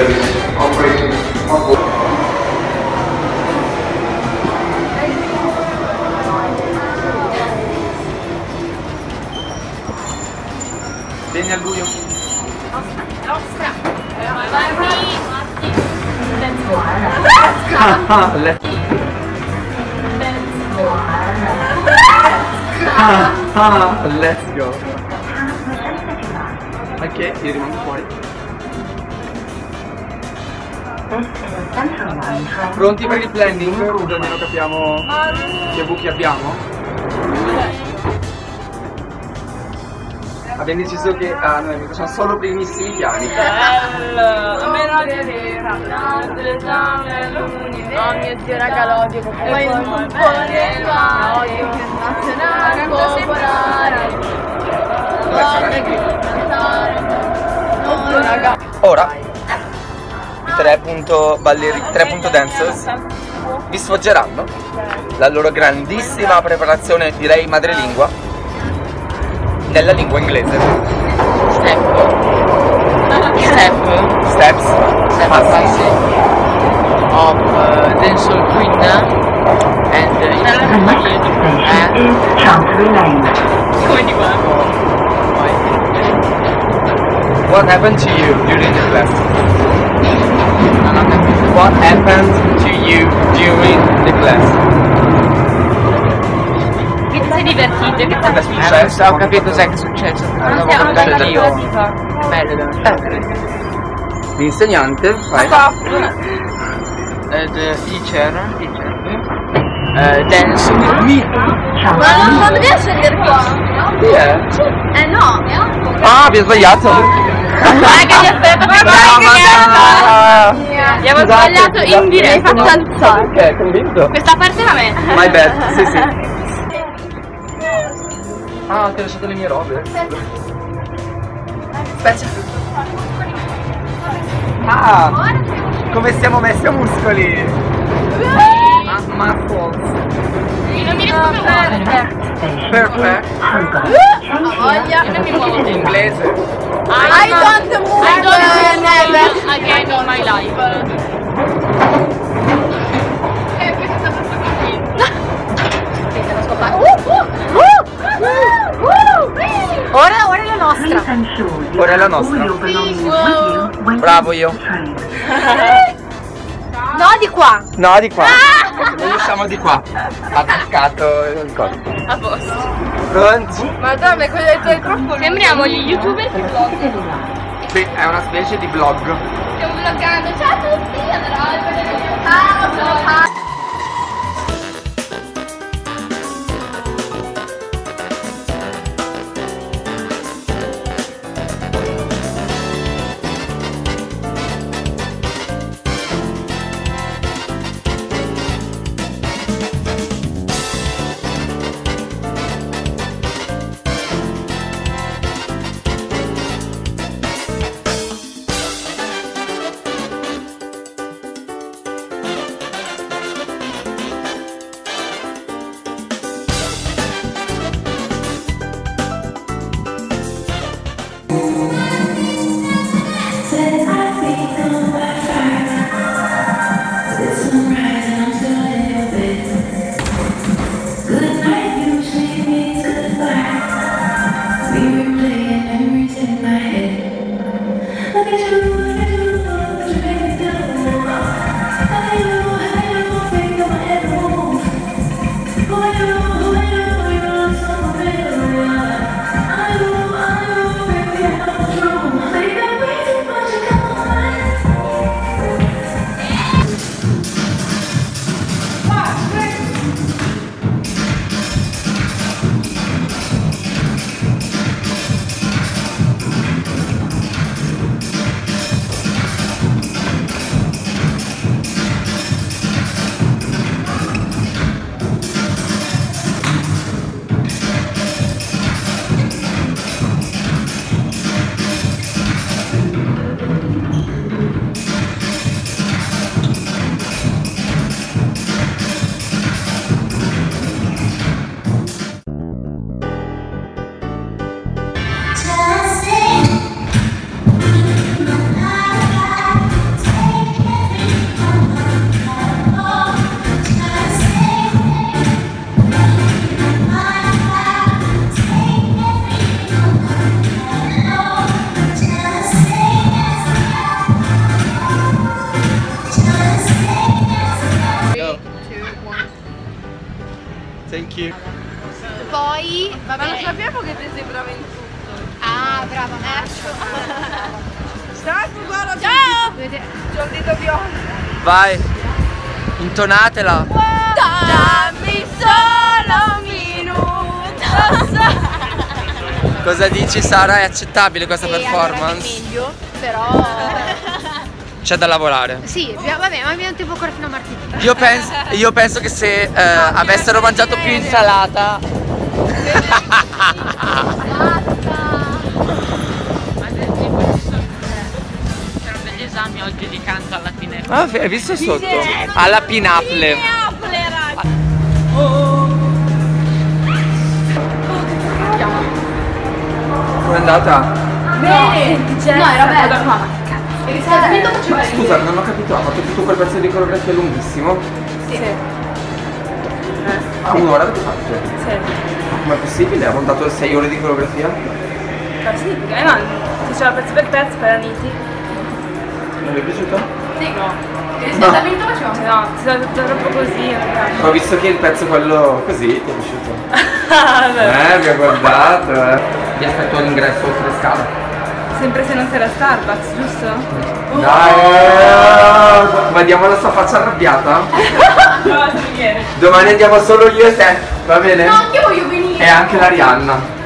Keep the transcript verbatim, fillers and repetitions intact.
service operating on Vieni al buio. Ostra, ostra. Vai, vai. Let's go. Let's go. Ok, io rimango fuori. Pronti per il planning? Così almeno capiamo che buchi abbiamo. Abbiamo deciso che ah, noi facciamo solo primissimi piani. Bello! A me non è vera. Oh mio Dio, raga, l'odio. Poi il cuore, l'odio internazionale, popolare. L'odio, raga. Ora, tre Dancers vi sfoggeranno la loro grandissima preparazione, direi madrelingua, nella lingua inglese. Step. Step. Steps. Step. Passage of uh, dancehall queen and uh, again and country lane. What happened to you during the class? What happened to you during the class? Divertite, che cosa è successo? Ho capito se è successo. Non stiamo parlando io. Bello. L'insegnante fai. The teacher. Dance with me. Ma non fanno dance di qua? Sì, eh. Eh no. Ah, abbiamo sbagliato. Vai che ti aspetto. Abbiamo sbagliato in diretta. Mi faccio alzare. Ok, convinto. Questa parte la me. My bad, sì sì. Ah, ti ho lasciato le mie robe. Aspetta. Ah, come siamo messi a muscoli. Ma forza. Io non mi riesco a muovere. Perfetto. Ho voglia. Io non mi muovo. In inglese. I don't move. I don't never. Again on my life. Ora, ora è la nostra. Ora è la nostra. Bravo io. No di qua. No di qua. Noi siamo di qua. Attaccato il corpo. A posto. Pronti? Madonna, quello del tuo microfono. Sembriamo gli youtuber che vlogger. Sì, è una specie di vlog. Stiamo vloggando. Ciao a tutti. Ciao. Thank you. Poi, vabbè. Ma lo sappiamo che te sei brava in tutto. Ah, brava Marcio. Salve, guarda. Ciao. C'ho il dito biondo. Vai. Intonatela. Wow. Dammi solo un minuto. Cosa dici, Sara? È accettabile questa sì, performance? Sì, allora meglio, però... C'è da lavorare. Sì, vabbè, ma abbiamo tempo ancora fino a martedì. Io penso, io penso che se eh, no, avessero mangiato più insalata... C'erano degli esami oggi di canto alla fine. Ah, hai visto sotto? Alla Pinaple. Pinaple, ragazzi. Oh. Come è andata? Bene! No, no, era bella qua. Cazzo. Ma scusa, non ho capito, ha fatto tutto quel pezzo di coreografia lunghissimo? Sì. sì. Ah, un'ora avete fatto? Sì. Ma è possibile? Ha montato sei ore di coreografia? Ma sì, eh no, faceva pezzo per pezzo, per aniti. Non vi è piaciuto? Sì, no. Il riscaldamento no. facevamo? No, si è stato troppo così. Ho visto che il pezzo quello così ti è piaciuto. eh, mi ha guardato, eh. Ti aspetto all'ingresso oltre le scale. Sempre se non sei la Starbucks, giusto? Uh. Dai, guardiamo la sua faccia arrabbiata. Domani andiamo solo io e te, va bene? No, anche io voglio venire. E anche l'Arianna.